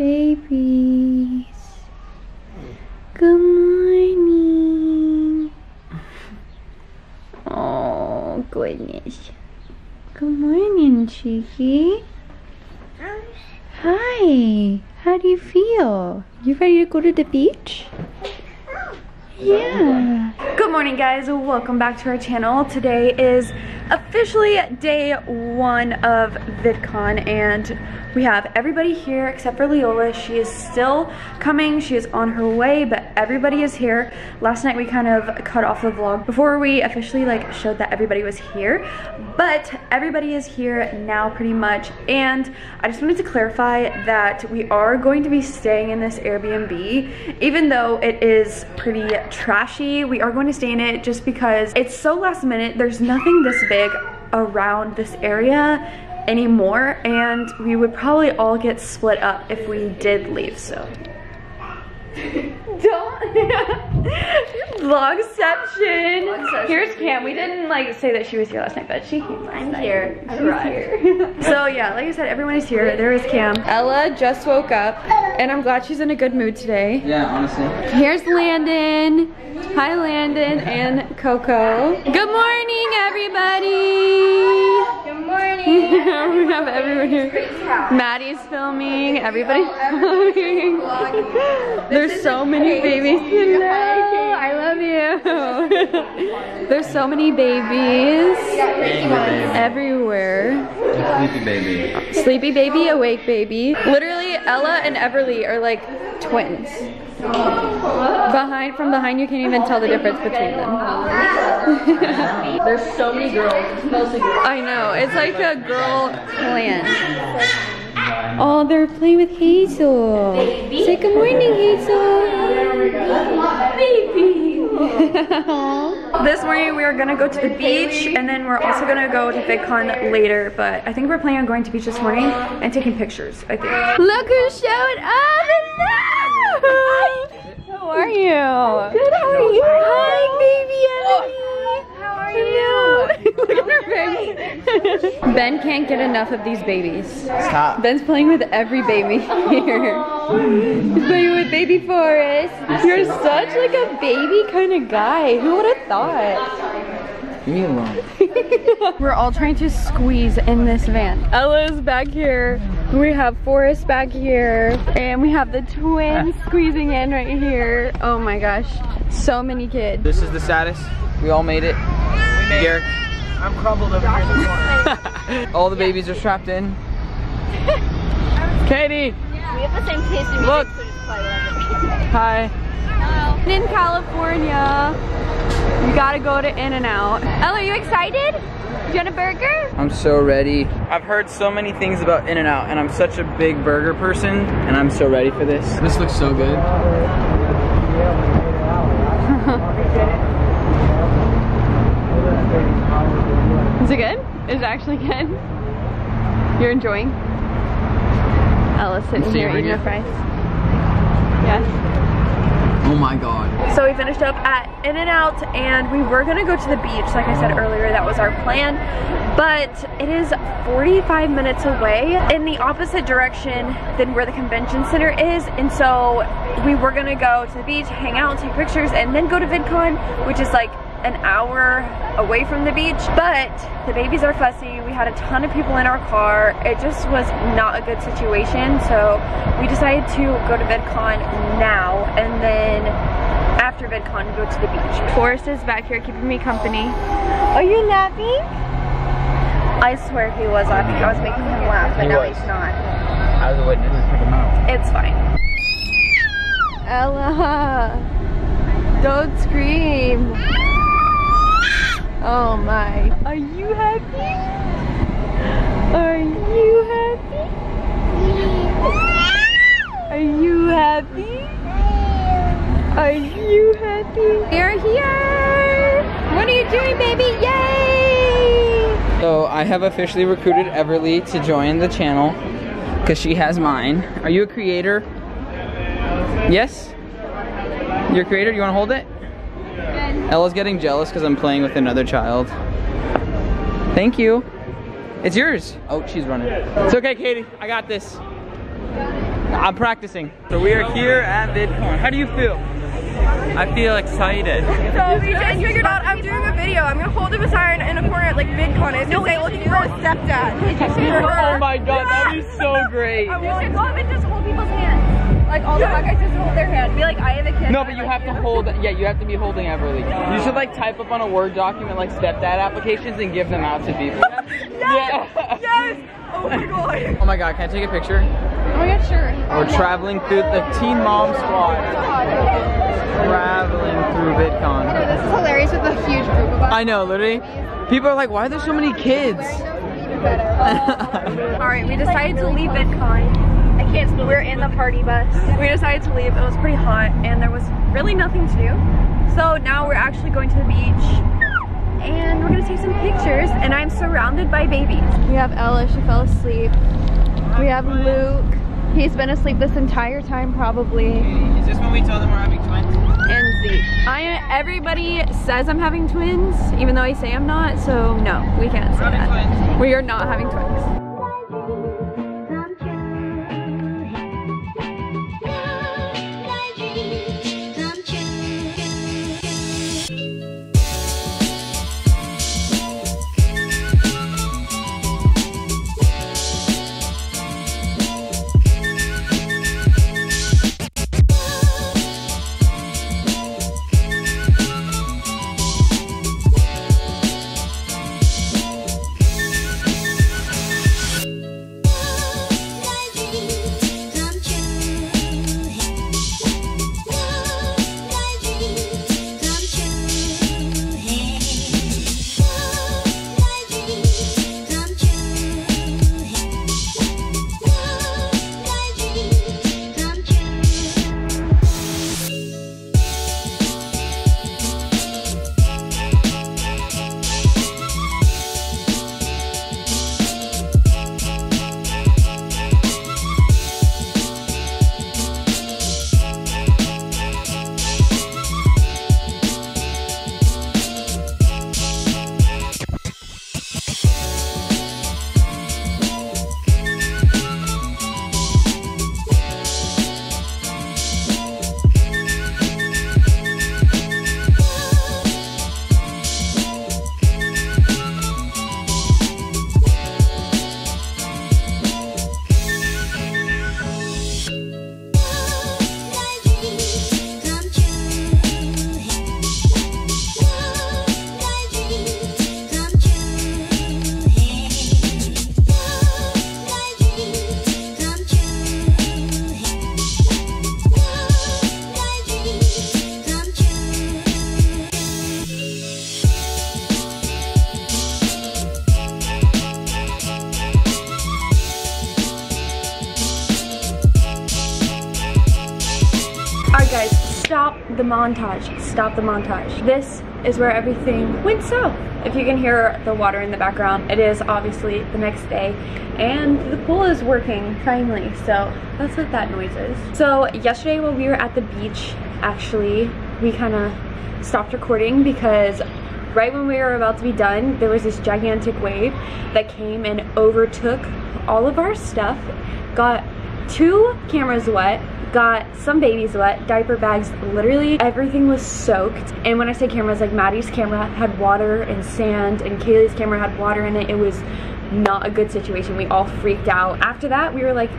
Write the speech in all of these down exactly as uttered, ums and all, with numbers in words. babies. Good morning. Oh, goodness. Good morning, Chiki. Hi. How do you feel? You ready to go to the beach? Yeah. Good morning, guys. Welcome back to our channel. Today is officially day one of VidCon, and we have everybody here except for Leola. She is still coming. She is on her way, but everybody is here. Last night we kind of cut off the vlog before we officially like showed that everybody was here, but everybody is here now pretty much. And I just wanted to clarify that we are going to be staying in this Airbnb, even though it is pretty trashy. We are going to stay in it just because it's so last minute. There's nothing this big around this area anymore, and we would probably all get split up if we did leave, so. Don't. Vlogception. Vlogception. Here's Cam. We didn't like say that she was here last night, but she came last I'm night. Here. She's here. So yeah, like I said, everyone is here. There is Cam. Ella just woke up, and I'm glad she's in a good mood today. Yeah, honestly. Here's Landon. Hi, Landon and Coco. Good morning, everybody. Good morning. We have everyone here. Maddie's filming. Everybody's filming. There's so many babies. Hello. I love you. There's so many babies everywhere. Sleepy baby. Sleepy baby, awake baby. Literally, Ella and Everly are like twins. Behind, from behind, you can't even tell the difference between them. There's so many girls. Mostly girls. I know. It's like a girl clan. Oh, they're playing with Hazel. Baby. Say good morning, Hazel. Baby. This morning we are gonna go to the beach, and then we're also gonna go to VidCon later. But I think we're planning on going to the beach this morning and taking pictures. I think. Look who showed up! Hello. How are you? I'm good. How are you? Hi, baby Emily. How are you? Look at her face. Ben can't get enough of these babies. Stop. Ben's playing with every baby here. He's playing with baby Forrest. You're such like a baby kind of guy. Who would have thought? Leave me alone. We're all trying to squeeze in this van. Ella's back here. We have Forrest back here. And we have the twins squeezing in right here. Oh my gosh. So many kids. This is the saddest. We all made it. Garrick. I'm crumbled over here in the corner. All the babies yeah. are strapped in. Katie! Yeah. We have the same taste in music. Look. So Hi. Hello. In California, you gotta go to In-N-Out. Elle, are you excited? Do you want a burger? I'm so ready. I've heard so many things about In-N-Out, and I'm such a big burger person, and I'm so ready for this. This looks so good. Is it good? Is it actually good? You're enjoying? Ella's sitting here eating her fries. Yes. Oh my god. So we finished up at In-N-Out, and we were gonna go to the beach. Like I said earlier, that was our plan. But it is forty-five minutes away in the opposite direction than where the convention center is. And so we were gonna go to the beach, hang out, take pictures, and then go to VidCon, which is like an hour away from the beach, but the babies are fussy. We had a ton of people in our car. It just was not a good situation, so we decided to go to VidCon now, and then after VidCon, go to the beach. Forrest is back here keeping me company. Are you laughing? I swear he was laughing. I was making him laugh, but he now was. He's not. I was a witness. It's fine. Ella, don't scream. Oh my. Are you happy? Are you happy? Are you happy? Are you happy? You're here! What are you doing, baby? Yay! So I have officially recruited Everly to join the channel because she has mine. Are you a creator? Yes? You're a creator? You want to hold it? Ella's getting jealous because I'm playing with another child. Thank you. It's yours. Oh, she's running. It's okay, Katie. I got this. I'm practicing. So we are here at VidCon. How do you feel? I feel excited. So we just figured out I'm doing a video. I'm gonna hold up a sign in a corner at like VidCon. It's no way looking for a stepdad. Oh my god, that is so great. You should go up and just hold people's hands. Like all the black guys just hold their hand. Be like, I have a kid. No, but you have to hold, yeah, you have to be holding Everly. You should like type up on a Word document like stepdad applications and give them out to people. Yes! Yes! Oh my god. Oh my god, can I take a picture? Oh my god, sure. We're traveling through the Teen Mom Squad. Traveling through VidCon. I know, this is hilarious with a huge group of us. I know, literally. People are like, why are there so many kids? Alright, we decided to leave VidCon. I can't speak. We're in the party bus. We decided to leave. It was pretty hot and there was really nothing to do. So now we're actually going to the beach. And we're gonna take some pictures, and I'm surrounded by babies. We have Ella, she fell asleep. We have Luke, he's been asleep this entire time probably. Is this when we told them we're having twins? And Zeke. I, everybody says I'm having twins, even though I say I'm not, so no, we can't say that. Twins. We are not having twins. Guys, stop the montage. Stop the montage. This is where everything went south. If you can hear the water in the background, it is obviously the next day and the pool is working finally. So that's what that noise is. So yesterday while we were at the beach, actually, we kind of stopped recording because right when we were about to be done, there was this gigantic wave that came and overtook all of our stuff, got two cameras wet, got some babies wet, diaper bags, literally everything was soaked. And when I say cameras, like Maddie's camera had water and sand and Kaylee's camera had water in it. It was not a good situation. We all freaked out. After that, we were like,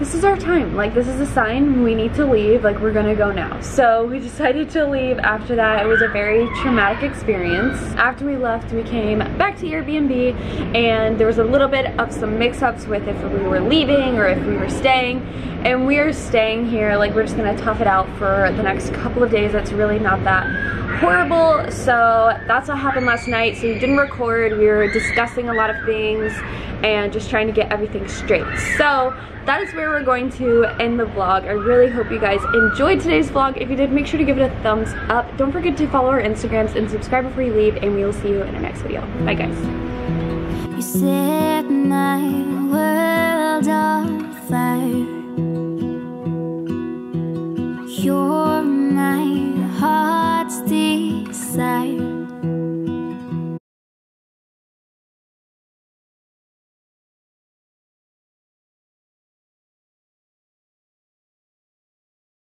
this is our time. Like, this is a sign. We need to leave. Like, we're gonna go now. So we decided to leave after that. It was a very traumatic experience. After we left, we came back to Airbnb and there was a little bit of some mix-ups with if we were leaving or if we were staying. And we're staying here. Like, we're just gonna tough it out for the next couple of days. That's really not that horrible. So that's what happened last night. So we didn't record. We were discussing a lot of things and just trying to get everything straight. So that is where we're going to end the vlog. I really hope you guys enjoyed today's vlog. If you did, make sure to give it a thumbs up. Don't forget to follow our Instagrams and subscribe before you leave, and we will see you in our next video. Bye guys. You set my world on fire.